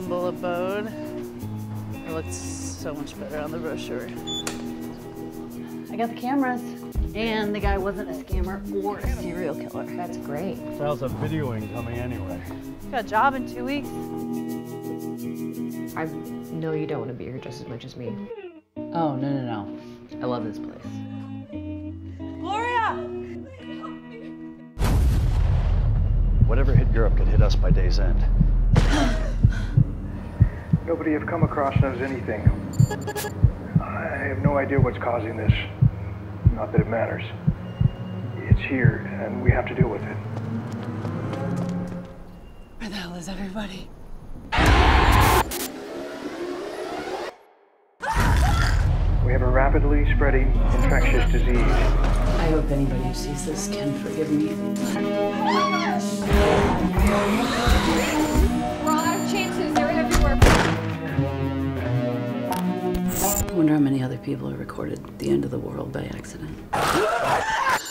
humble abode. It looked so much better on the brochure. I got the cameras. And the guy wasn't a scammer or a serial killer. That's great. Sounds like videoing coming anyway. Got a job in 2 weeks. I know you don't want to be here just as much as me. Oh, no, no, no. I love this place. Gloria! Whatever hit Europe could hit us by day's end. Nobody I've come across knows anything. I have no idea what's causing this. Not that it matters. It's here, and we have to deal with it. Where the hell is everybody? We have a rapidly spreading infectious disease. I hope anybody who sees this can forgive me. We're all out of chances. They're everywhere. I wonder how many other people have recorded the end of the world by accident.